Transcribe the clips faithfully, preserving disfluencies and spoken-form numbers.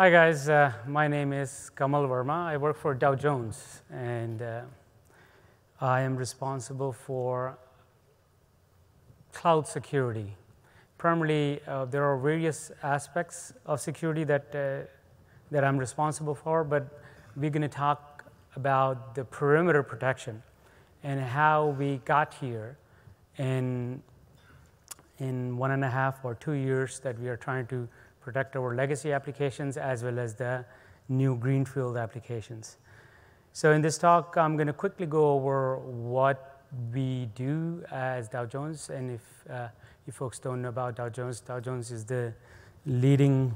Hi guys, uh, my name is Kamal Verma. I work for Dow Jones, and uh, I am responsible for cloud security. Primarily, uh, there are various aspects of security that, uh, that I'm responsible for, but we're going to talk about the perimeter protection and how we got here in, in one and a half or two years that we are trying to protect our legacy applications as well as the new greenfield applications. So in this talk, I'm going to quickly go over what we do as Dow Jones. And if uh, you folks don't know about Dow Jones, Dow Jones is the leading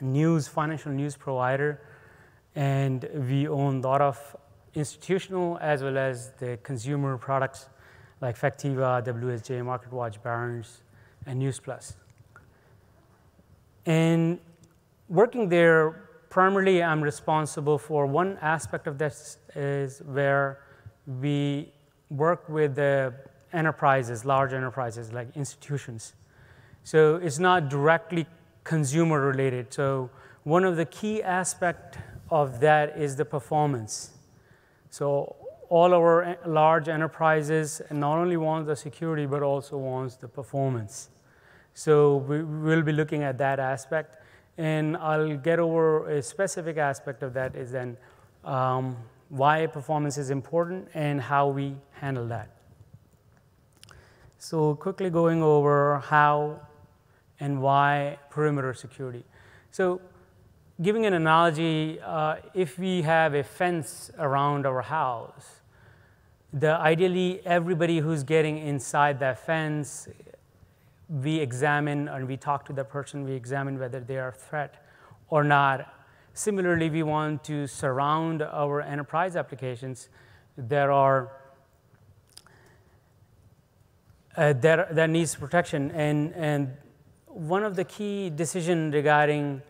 news, financial news provider. And we own a lot of institutional as well as the consumer products like Factiva, W S J, MarketWatch, Barron's, and News Plus. And working there, primarily I'm responsible for one aspect of this is where we work with the enterprises, large enterprises like institutions. So it's not directly consumer related. So one of the key aspects of that is the performance. So all our large enterprises not only want the security, but also wants the performance. So we will be looking at that aspect, and I'll get over a specific aspect of that is then um, why performance is important and how we handle that. So quickly going over how and why perimeter security. So giving an analogy, uh, if we have a fence around our house, the ideally everybody who's getting inside that fence, we examine and we talk to the person, we examine whether they are a threat or not. Similarly, we want to surround our enterprise applications. There are, uh, there, there needs protection. And, and one of the key decisions regarding,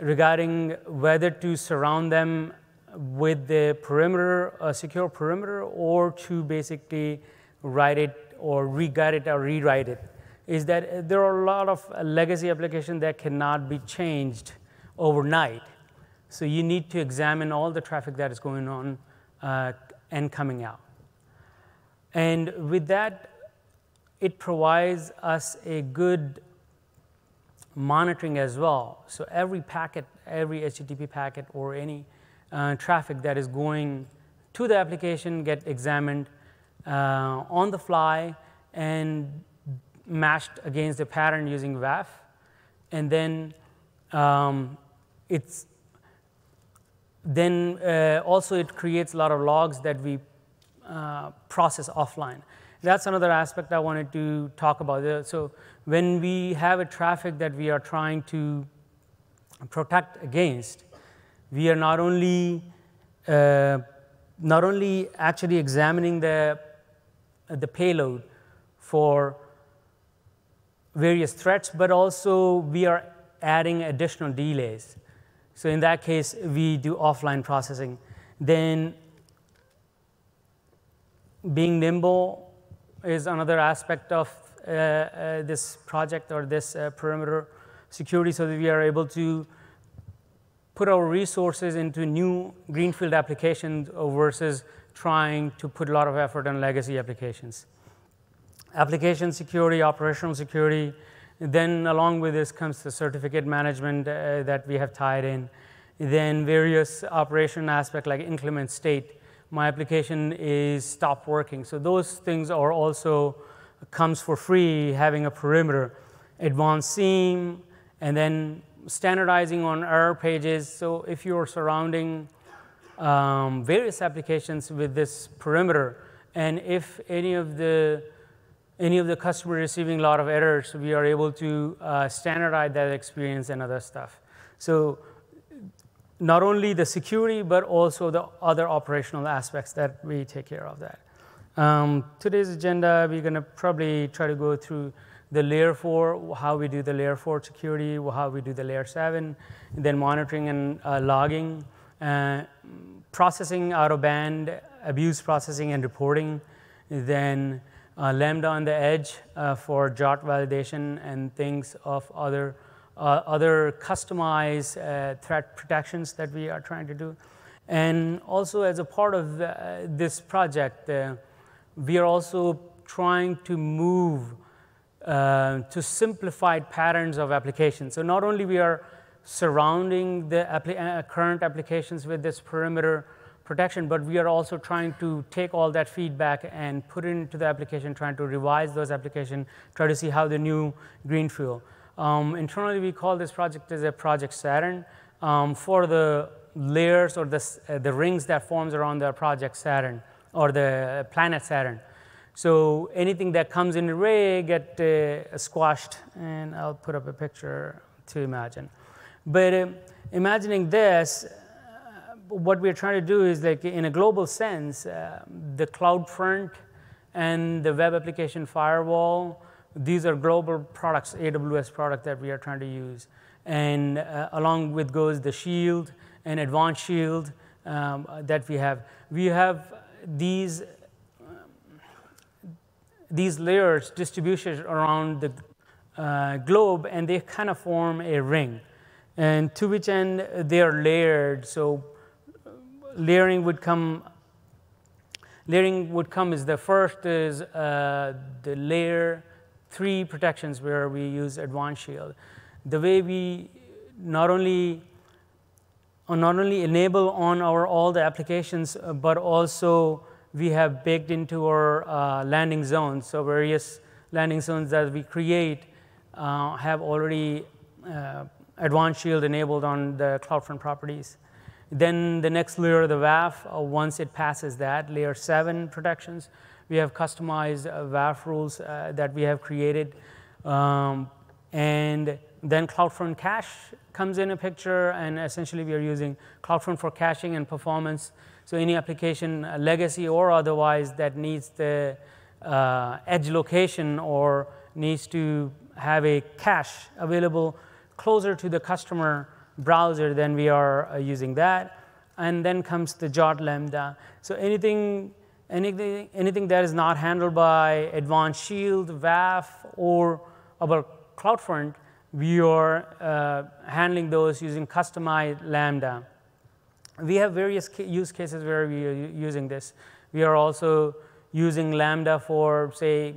regarding whether to surround them with the perimeter, a secure perimeter, or to basically write it or re-guide it or rewrite it, is that there are a lot of legacy applications that cannot be changed overnight. So you need to examine all the traffic that is going on uh, and coming out. And with that, it provides us a good monitoring as well. So every packet, every H T T P packet or any uh, traffic that is going to the application get examined Uh, on the fly and matched against the pattern using W A F. And then um, it's then uh, also it creates a lot of logs that we uh, process offline. That's another aspect I wanted to talk about. So when we have a traffic that we are trying to protect against, we are not only uh, not only actually examining the the payload for various threats, but also we are adding additional delays. So in that case, we do offline processing. Then being nimble is another aspect of uh, uh, this project or this uh, perimeter security, so that we are able to put our resources into new greenfield applications versus trying to put a lot of effort on legacy applications. Application security, operational security, then along with this comes the certificate management uh, that we have tied in. Then various operation aspects like inclement state. My application is stopped working. So those things are also comes for free, having a perimeter. Advanced S I E M, and then standardizing on error pages. So if you're surrounding um, various applications with this perimeter, and if any of the any of the customer receiving a lot of errors, we are able to uh, standardize that experience and other stuff. So not only the security, but also the other operational aspects that we take care of that. Um, today's agenda, we're gonna probably try to go through the layer four, how we do the layer four security, how we do the layer seven, and then monitoring and uh, logging, uh, processing out of band, abuse processing and reporting, then uh, Lambda on the edge uh, for J W T validation and things of other uh, other customized uh, threat protections that we are trying to do. And also as a part of uh, this project, uh, we are also trying to move uh, to simplified patterns of applications. So not only we are surrounding the appli- current applications with this perimeter protection, but we are also trying to take all that feedback and put it into the application, trying to revise those applications, try to see how the new green fuel. Um, internally, we call this project as a project Saturn um, for the layers or the, uh, the rings that forms around the project Saturn or the planet Saturn. So anything that comes in the way get uh, squashed, and I'll put up a picture to imagine. But um, imagining this, uh, what we're trying to do is, like, in a global sense, uh, the CloudFront and the web application firewall, these are global products, A W S product that we are trying to use. And uh, along with goes the Shield and Advanced Shield um, that we have. We have these, um, these layers distributed around the uh, globe, and they kind of form a ring. And to which end they are layered. So layering would come. Layering would come is the first is uh, the layer three protections where we use Advanced Shield. The way we not only not only enable on our all the applications, but also we have baked into our uh, landing zones. So various landing zones that we create uh, have already. Uh, Advanced Shield enabled on the CloudFront properties. Then the next layer of the W A F, uh, once it passes that, layer seven protections, we have customized uh, W A F rules uh, that we have created. Um, and then CloudFront cache comes in a picture, and essentially we are using CloudFront for caching and performance. So any application, uh, legacy or otherwise, that needs the uh, edge location or needs to have a cache available closer to the customer browser, then we are uh, using that. And then comes the J W T Lambda. So anything, anything, anything that is not handled by Advanced Shield, W A F, or our CloudFront, we are uh, handling those using customized Lambda. We have various ca use cases where we are using this. We are also using Lambda for, say,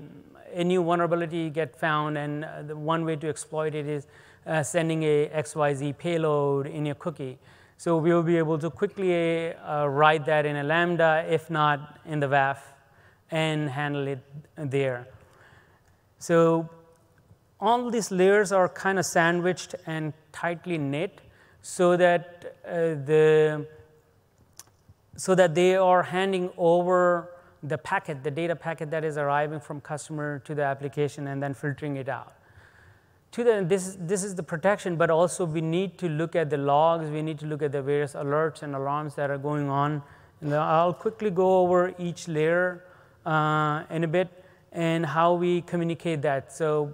a new vulnerability get found, and uh, the one way to exploit it is Uh, sending a X Y Z payload in your cookie. So we will be able to quickly uh, write that in a Lambda, if not in the W A F, and handle it there. So all these layers are kind of sandwiched and tightly knit so that, uh, the, so that they are handing over the packet, the data packet that is arriving from customer to the application and then filtering it out. To the, this, this is the protection, but also we need to look at the logs. We need to look at the various alerts and alarms that are going on. And I'll quickly go over each layer uh, in a bit and how we communicate that. So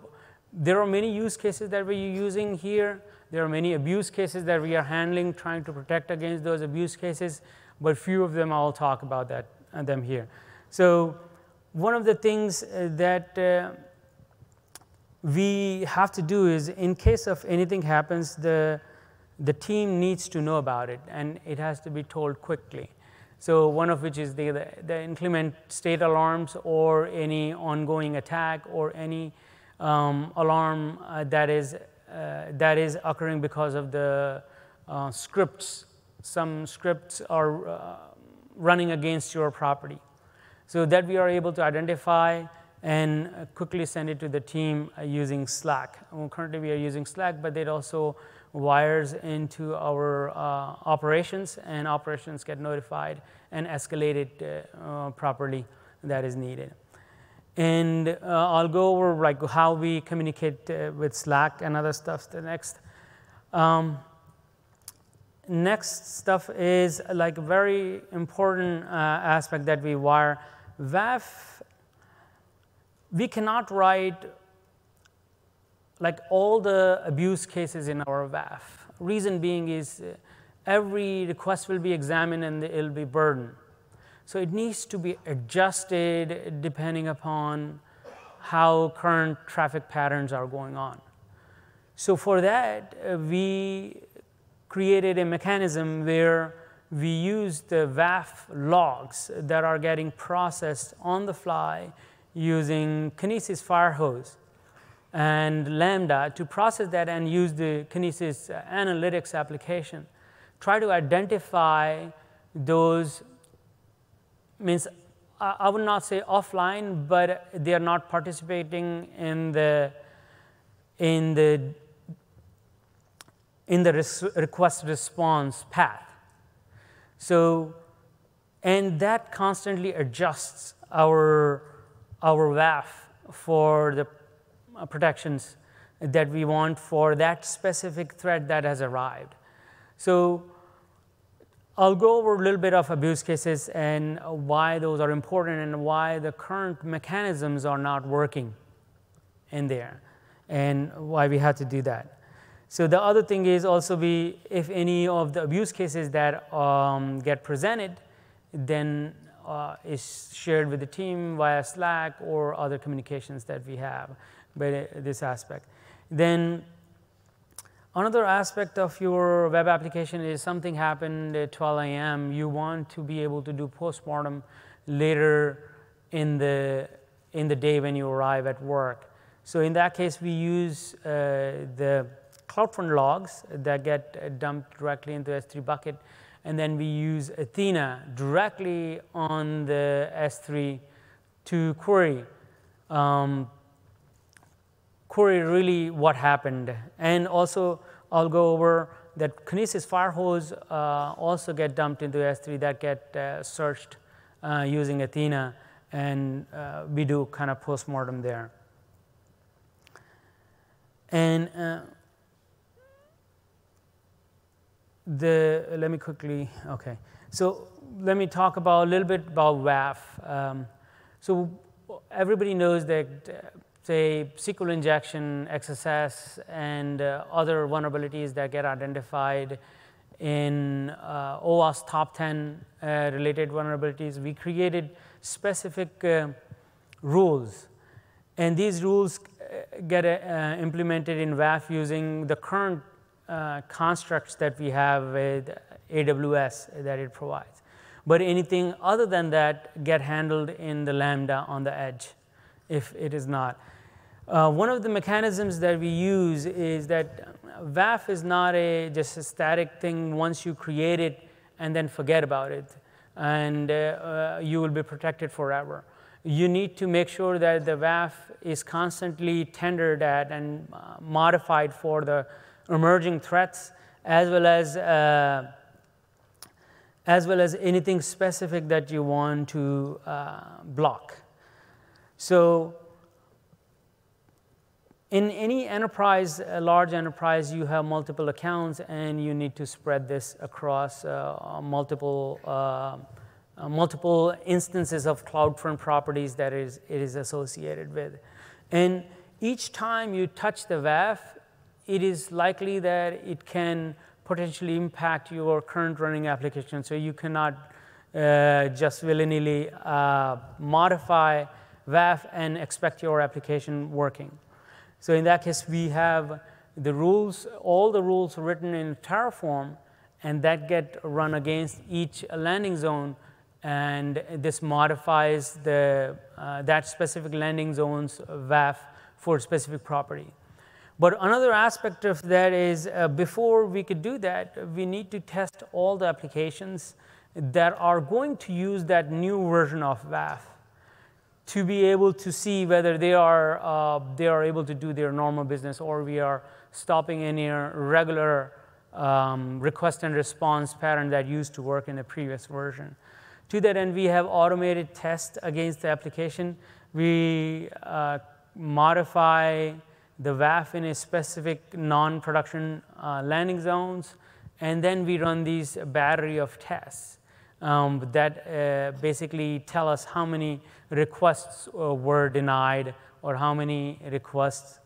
there are many use cases that we're using here. There are many abuse cases that we are handling, trying to protect against those abuse cases, but few of them I'll talk about that and them here. So one of the things that uh, we have to do is, in case of anything happens, the, the team needs to know about it, and it has to be told quickly. So one of which is the, the, the inclement state alarms or any ongoing attack or any um, alarm uh, that, is, uh, that is occurring because of the uh, scripts. Some scripts are uh, running against your property. So that we are able to identify and quickly send it to the team using Slack. Well, currently we are using Slack, but it also wires into our uh, operations, and operations get notified and escalated uh, uh, properly that is needed. And uh, I'll go over like how we communicate uh, with Slack and other stuff the next. Um, next stuff is like a very important uh, aspect that we wire. W A F, we cannot write like all the abuse cases in our W A F. Reason being is every request will be examined and it'll be burdened. So it needs to be adjusted depending upon how current traffic patterns are going on. So for that, uh, we created a mechanism where we use the W A F logs that are getting processed on the fly using Kinesis Firehose and Lambda to process that and use the Kinesis Analytics application. Try to identify those, means I would not say offline, but they are not participating in the, in the, in the res request response path. So, and that constantly adjusts our, our W A F for the protections that we want for that specific threat that has arrived. So I'll go over a little bit of abuse cases and why those are important and why the current mechanisms are not working in there and why we have to do that. So the other thing is also we, if any of the abuse cases that um, get presented, then uh, is shared with the team via Slack or other communications that we have, but uh, this aspect. Then another aspect of your web application is something happened at twelve A M You want to be able to do postmortem later in the, in the day when you arrive at work. So in that case, we use uh, the CloudFront logs that get dumped directly into S three bucket. And then we use Athena directly on the S three to query. Um, query really what happened. And also, I'll go over that Kinesis Firehose uh, also get dumped into S three that get uh, searched uh, using Athena, and uh, we do kind of postmortem there. And uh, the, let me quickly, okay. So let me talk about a little bit about W A F. Um, so everybody knows that uh, say, S Q L injection, X S S, and uh, other vulnerabilities that get identified in uh, OWASP top ten uh, related vulnerabilities. We created specific uh, rules, and these rules get uh, implemented in W A F using the current uh, constructs that we have with A W S that it provides. But anything other than that get handled in the Lambda on the edge, if it is not. Uh, one of the mechanisms that we use is that W A F is not a, just a static thing once you create it and then forget about it, and uh, uh, you will be protected forever. You need to make sure that the W A F is constantly tendered at and uh, modified for the emerging threats, as well as, uh, as well as anything specific that you want to uh, block. So in any enterprise, a large enterprise, you have multiple accounts, and you need to spread this across uh, multiple, uh, multiple instances of CloudFront properties that is, it is associated with. And each time you touch the W A F, it is likely that it can potentially impact your current running application. So you cannot uh, just willy-nilly uh, modify W A F and expect your application working. So in that case, we have the rules, all the rules written in Terraform, and that get run against each landing zone, and this modifies the, uh, that specific landing zone's W A F for a specific property. But another aspect of that is uh, before we could do that, we need to test all the applications that are going to use that new version of W A F, to be able to see whether they are, uh, they are able to do their normal business, or we are stopping any regular um, request and response pattern that used to work in the previous version. To that end, we have automated tests against the application. We uh, modify the W A F in a specific non-production uh, landing zones, and then we run these battery of tests Um, that uh, basically tell us how many requests uh, were denied or how many requests uh,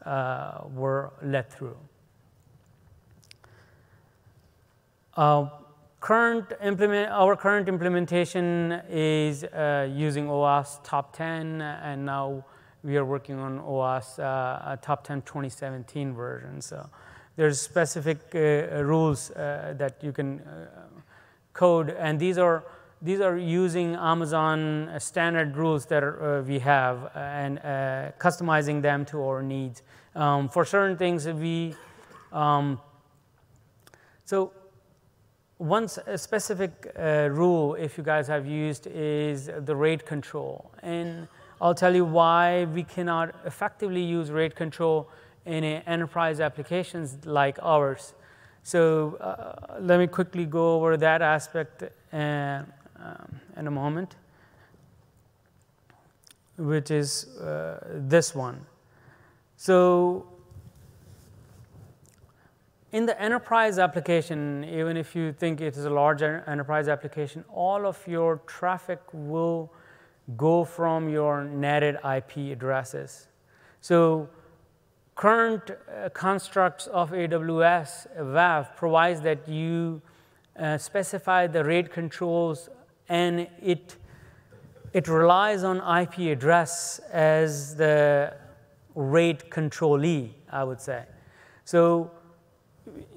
were let through. Uh, current implement, our current implementation is uh, using OWASP top ten, and now we are working on OWASP uh, top ten twenty seventeen version. So there's specific uh, rules uh, that you can uh, code, and these are these are using Amazon standard rules that are, uh, we have, and uh, customizing them to our needs. Um, for certain things, we um, so. Once a specific uh, rule, if you guys have used, is the rate control. And I'll tell you why we cannot effectively use rate control in a enterprise applications like ours. So uh, let me quickly go over that aspect and, um, in a moment, which is uh, this one. So in the enterprise application, even if you think it is a larger enterprise application, all of your traffic will go from your netted I P addresses. So current uh, constructs of A W S WAF provides that you uh, specify the rate controls, and it, it relies on I P address as the rate controlee, I would say. So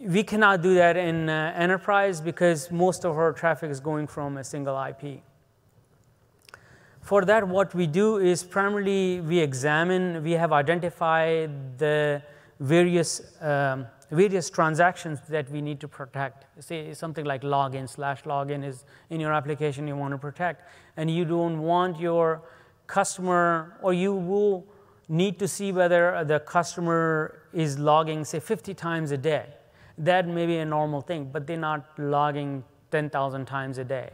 we cannot do that in uh, enterprise because most of our traffic is going from a single I P. For that, what we do is primarily we examine, we have identified the various, um, various transactions that we need to protect. Say something like login, slash login is in your application you want to protect, and you don't want your customer, or you will need to see whether the customer is logging, say, fifty times a day. That may be a normal thing, but they're not logging ten thousand times a day.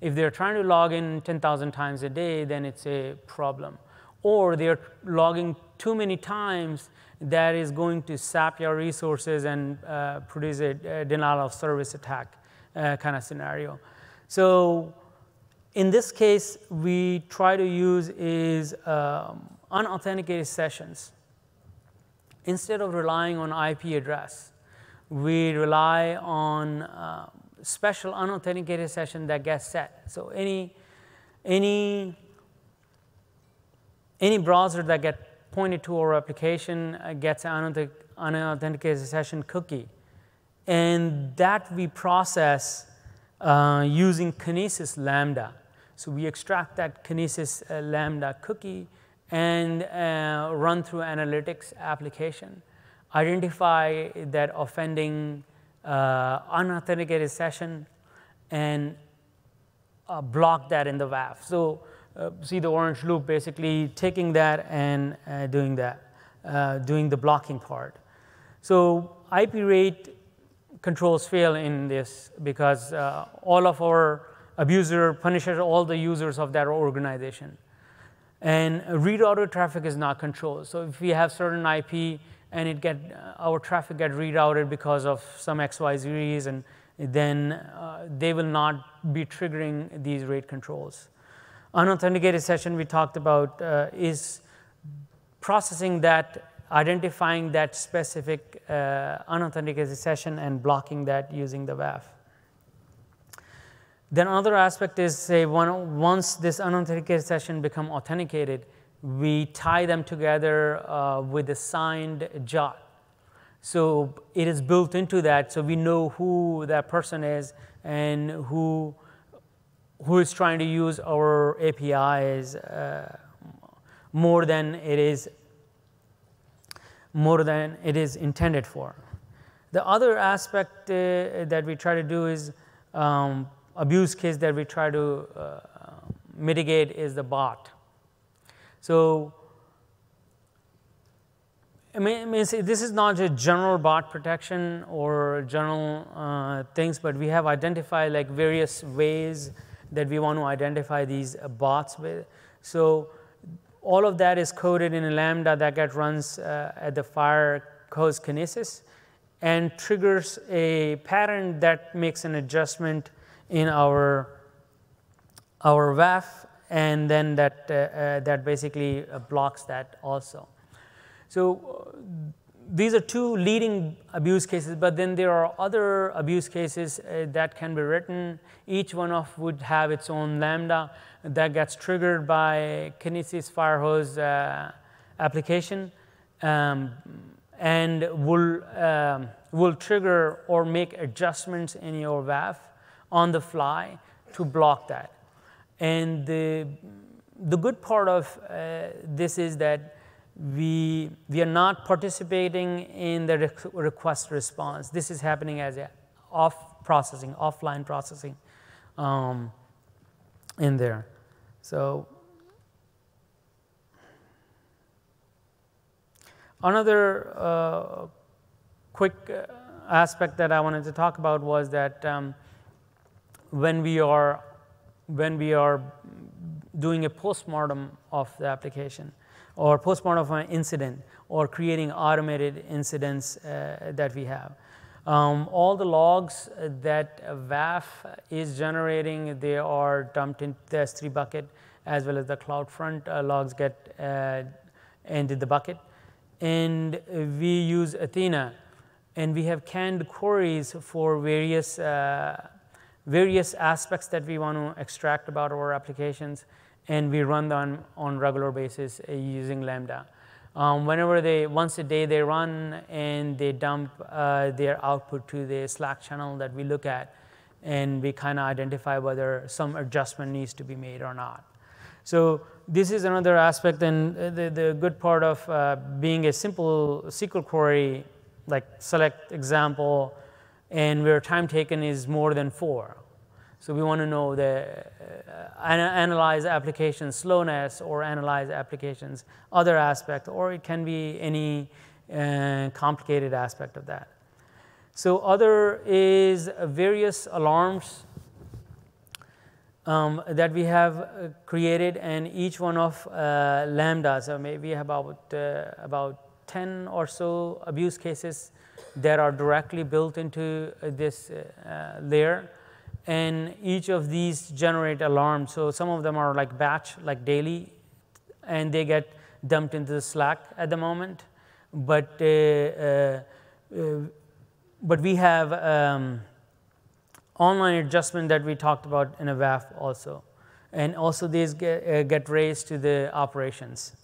If they're trying to log in ten thousand times a day, then it's a problem. Or they're logging too many times, that is going to sap your resources and uh, produce a, a denial of service attack uh, kind of scenario. So in this case, we try to use is um, unauthenticated sessions. Instead of relying on I P address, we rely on uh, special unauthenticated session that gets set. So any, any, any browser that gets pointed to our application uh, gets an unauthenticated session cookie. And that we process uh, using Kinesis Lambda. So we extract that Kinesis uh, Lambda cookie and uh, run through analytics application, identify that offending uh, unauthenticated session, and uh, block that in the WAF. So uh, see the orange loop, basically taking that and uh, doing that, uh, doing the blocking part. So I P rate controls fail in this because uh, all of our abuser punishes all the users of that organization. And rerouted traffic is not controlled. So if we have certain I P and it get uh, our traffic get rerouted because of some X Y Z reason, then uh, they will not be triggering these rate controls. Unauthenticated session we talked about uh, is processing that, identifying that specific uh, unauthenticated session and blocking that using the WAF. Then another aspect is, say, one, once this unauthenticated session become authenticated, we tie them together uh, with a signed J W T. So it is built into that, so we know who that person is and who, who is trying to use our A P Is uh, more than it is, more than it is intended for. The other aspect uh, that we try to do is, um, abuse case that we try to uh, mitigate is the bot. So I mean, this is not just general bot protection or general uh, things, but we have identified like various ways that we want to identify these bots with. So all of that is coded in a Lambda that get runs uh, at the Firehose Kinesis and triggers a pattern that makes an adjustment in our our WAF, and then that uh, uh, that basically uh, blocks that also. So uh, these are two leading abuse cases, but then there are other abuse cases uh, that can be written. Each one of would have its own Lambda that gets triggered by Kinesis Firehose uh, application um, and will um, will trigger or make adjustments in your W A F on the fly to block that. And the the good part of uh, this is that we we are not participating in the re request response. This is happening as a off processing, offline processing um, in there. So another uh, quick aspect that I wanted to talk about was that um, when we are when we are doing a postmortem of the application, or postmortem of an incident, or creating automated incidents uh, that we have, um, all the logs that W A F is generating, they are dumped into the S three bucket, as well as the CloudFront uh, logs get uh, into the bucket. And we use Athena, and we have canned queries for various uh, various aspects that we want to extract about our applications, and we run them on regular basis using Lambda. Um, whenever they, once a day they run and they dump uh, their output to the Slack channel that we look at, and we kind of identify whether some adjustment needs to be made or not. So this is another aspect, and the, the good part of uh, being a simple S Q L query, like select example, and where time taken is more than four. So we want to know the, uh, analyze application slowness, or analyze applications other aspect, or it can be any uh, complicated aspect of that. So other is various alarms um, that we have created, and each one of uh, Lambda, so maybe about, uh, about ten or so abuse cases that are directly built into this uh, layer, and each of these generate alarms. So some of them are like batch, like daily, and they get dumped into the Slack at the moment. But uh, uh, uh, but we have um, online adjustment that we talked about in a W A F also, and also these get, uh, get raised to the operations.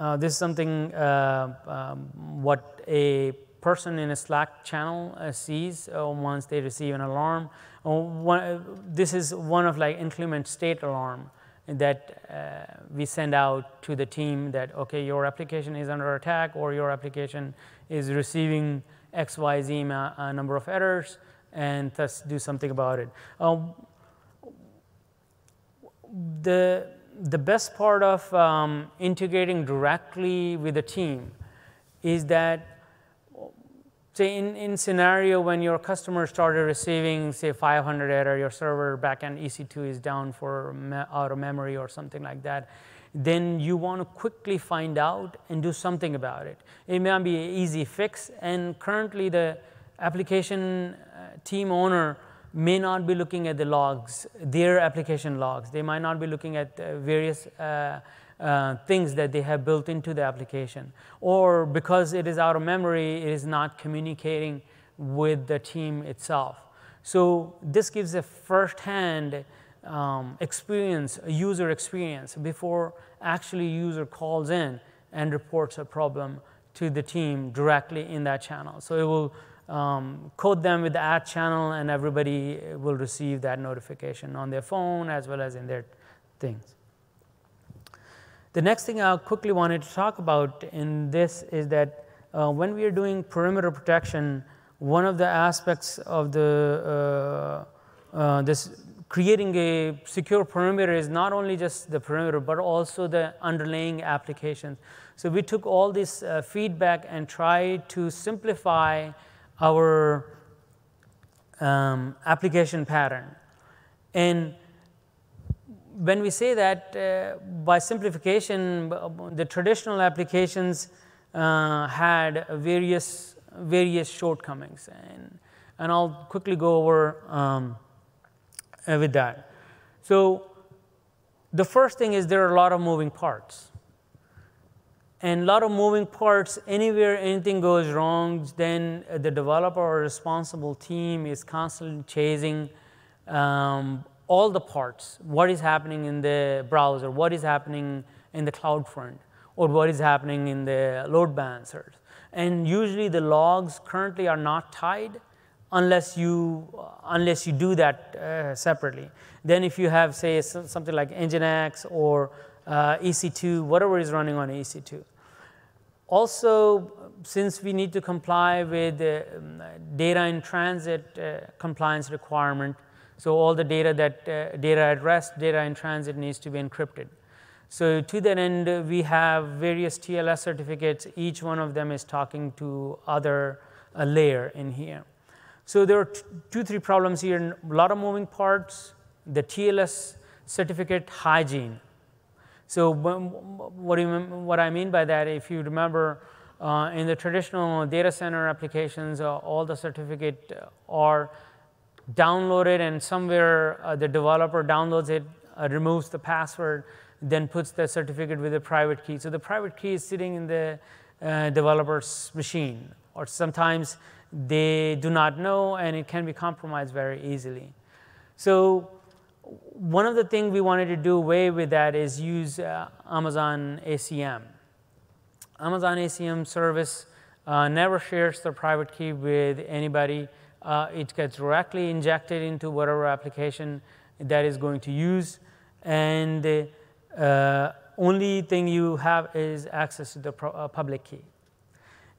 Uh, this is something uh, um, what a person in a Slack channel uh, sees uh, once they receive an alarm. Oh, one, uh, this is one of like inclement state alarm that uh, we send out to the team that, okay, your application is under attack, or your application is receiving X Y Z ma a number of errors, and let's do something about it. Um, the The best part of um, integrating directly with the team is that, say, in, in scenario when your customer started receiving, say, five hundred error, your server backend E C two is down for me out of memory or something like that, then you want to quickly find out and do something about it. It may not be an easy fix, and currently the application team owner may not be looking at the logs, their application logs. They might not be looking at uh, various uh, uh, things that they have built into the application. Or because it is out of memory, it is not communicating with the team itself. So this gives a first-hand um, experience, a user experience, before actually user calls in and reports a problem to the team directly in that channel. So it will Um, code them with the at channel, and everybody will receive that notification on their phone as well as in their things. The next thing I quickly wanted to talk about in this is that uh, when we are doing perimeter protection, one of the aspects of the uh, uh, this creating a secure perimeter is not only just the perimeter, but also the underlying applications. So we took all this uh, feedback and tried to simplify our um, application pattern. And when we say that, uh, by simplification, the traditional applications uh, had various, various shortcomings. And, and I'll quickly go over um, with that. So the first thing is there are a lot of moving parts. And a lot of moving parts, anywhere anything goes wrong, then the developer or responsible team is constantly chasing um, all the parts. What is happening in the browser? What is happening in the cloud front, or what is happening in the load balancers. And usually the logs currently are not tied unless you, unless you do that uh, separately. Then if you have, say, something like NGINX or uh, E C two, whatever is running on E C two. Also, since we need to comply with the data in transit uh, compliance requirement, so all the data that, uh, data at rest, data in transit needs to be encrypted. So to that end, we have various T L S certificates. Each one of them is talking to other uh, layer in here. So there are two, three problems here, a lot of moving parts, the T L S certificate hygiene. So what, do you, what I mean by that, if you remember, uh, in the traditional data center applications, uh, all the certificate are downloaded, and somewhere uh, the developer downloads it, uh, removes the password, then puts the certificate with a private key. So the private key is sitting in the uh, developer's machine, or sometimes they do not know, and it can be compromised very easily. So one of the things we wanted to do away with that is use uh, Amazon A C M. Amazon A C M service uh, never shares the private key with anybody. Uh, it gets directly injected into whatever application that is going to use, and the uh, only thing you have is access to the pro uh, public key.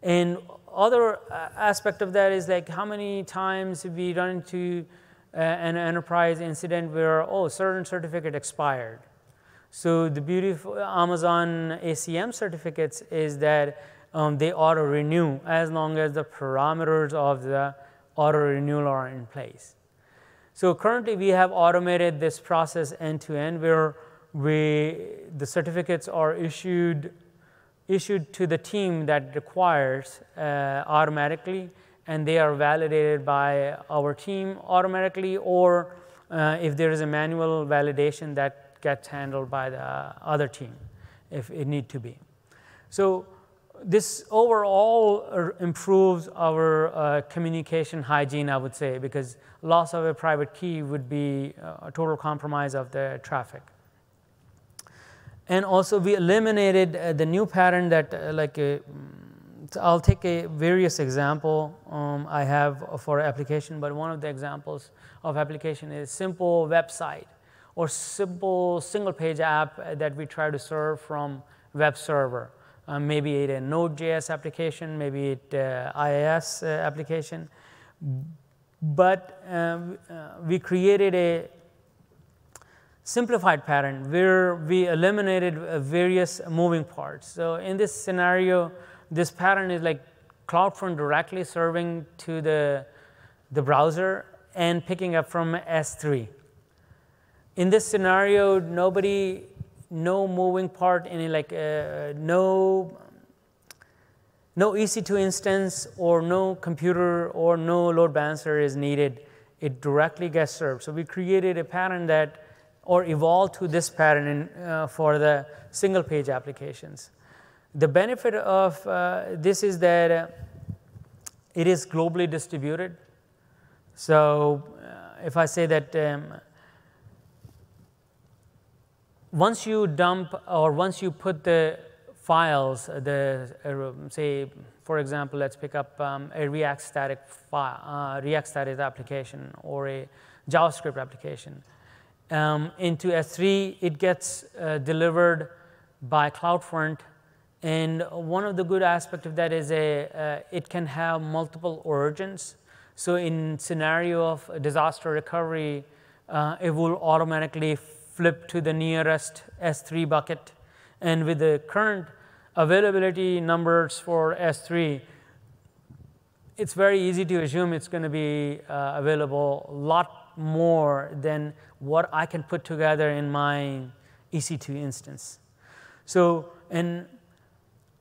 And other aspect of that is like how many times we run into uh, an enterprise incident where, oh, certain certificate expired. So the beauty of Amazon A C M certificates is that um, they auto-renew as long as the parameters of the auto-renewal are in place. So currently we have automated this process end-to-end where we, the certificates are issued issued to the team that requires uh, automatically, and they are validated by our team automatically, or uh, if there is a manual validation that gets handled by the other team, if it need to be. So this overall improves our uh, communication hygiene, I would say, because loss of a private key would be a total compromise of the traffic. And also we eliminated uh, the new pattern that uh, like, a, I'll take a various example um, I have for application, but one of the examples of application is simple website or simple single page app that we try to serve from web server. Uh, maybe it a Node J S application, maybe it uh, I I S uh, application, but um, uh, we created a simplified pattern where we eliminated various moving parts. So in this scenario, this pattern is like CloudFront directly serving to the, the browser and picking up from S three. In this scenario, nobody, no moving part, any like uh, no, no E C two instance or no computer or no load balancer is needed. It directly gets served. So we created a pattern that or evolve to this pattern in, uh, for the single page applications. The benefit of uh, this is that uh, it is globally distributed. So uh, if I say that um, once you dump or once you put the files, the uh, say, for example, let's pick up um, a React static, file, uh, React static application or a JavaScript application, Um, into S three, it gets uh, delivered by CloudFront, and one of the good aspects of that is a, uh, it can have multiple origins. So in scenario of disaster recovery, uh, it will automatically flip to the nearest S three bucket, and with the current availability numbers for S three, it's very easy to assume it's going to be uh, available a lot more than what I can put together in my E C two instance. So, and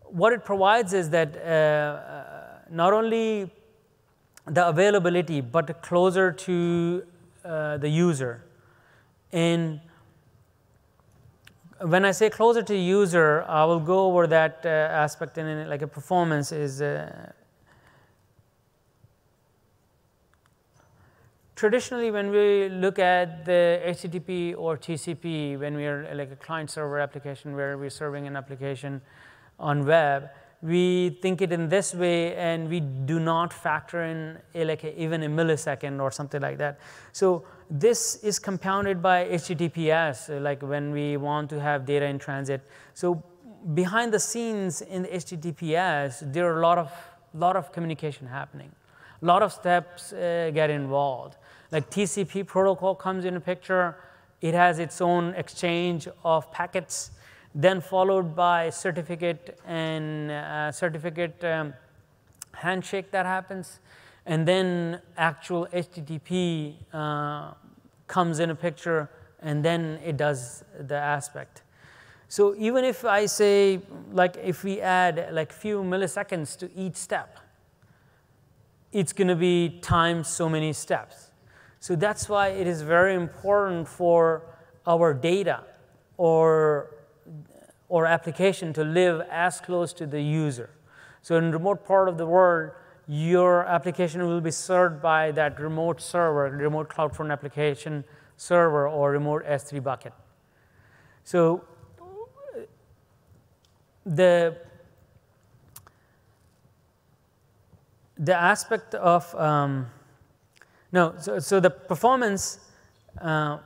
what it provides is that uh, not only the availability, but closer to uh, the user. And when I say closer to the user, I will go over that uh, aspect in it, like a performance is uh, Traditionally, when we look at the H T T P or T C P, when we are like a client-server application where we're serving an application on web, we think it in this way, and we do not factor in a, like a, even a millisecond or something like that. So this is compounded by H T T P S, like when we want to have data in transit. So behind the scenes in the H T T P S, there are a lot of lot of communication happening. A lot of steps uh, get involved. Like T C P protocol comes in a picture. It has its own exchange of packets, then followed by certificate and uh, certificate um, handshake that happens. And then actual H T T P uh, comes in a picture, and then it does the aspect. So even if I say, like if we add like few milliseconds to each step, it's going to be times so many steps. So that's why it is very important for our data or or application to live as close to the user. So in remote part of the world, your application will be served by that remote server, remote CloudFront application server, or remote S three bucket. So the the aspect of um, no, so so the performance uh,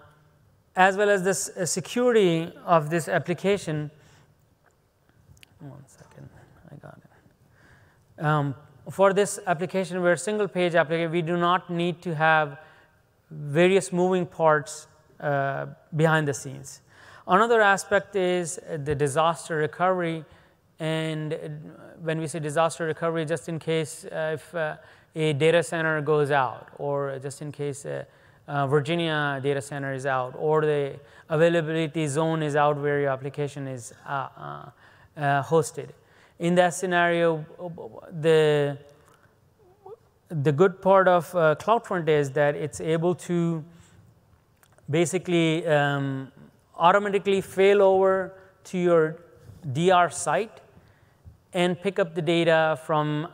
as well as this uh, security of this application. One second, I got it. Um, for this application, we're a single page application. We do not need to have various moving parts uh, behind the scenes. Another aspect is the disaster recovery. And when we say disaster recovery, just in case uh, if uh, a data center goes out, or just in case uh, uh, Virginia data center is out, or the availability zone is out where your application is uh, uh, Uh, hosted. In that scenario, the the good part of uh, CloudFront is that it's able to basically um, automatically fail over to your D R site and pick up the data from uh,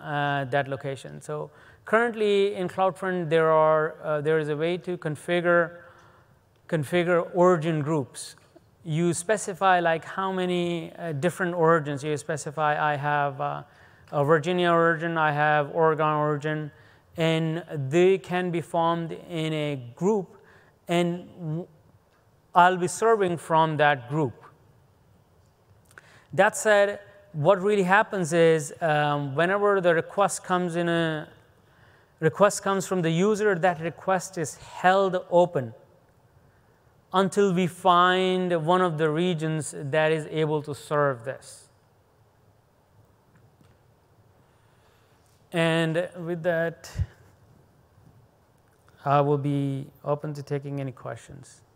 that location. So currently in CloudFront, there are uh, there is a way to configure configure origin groups. You specify like how many uh, different origins. You specify I have uh, a Virginia origin, I have Oregon origin, and they can be formed in a group, and I'll be serving from that group. That said, what really happens is um, whenever the request comes in a request comes from the user, that request is held open until we find one of the regions that is able to serve this. And with that, I will be open to taking any questions.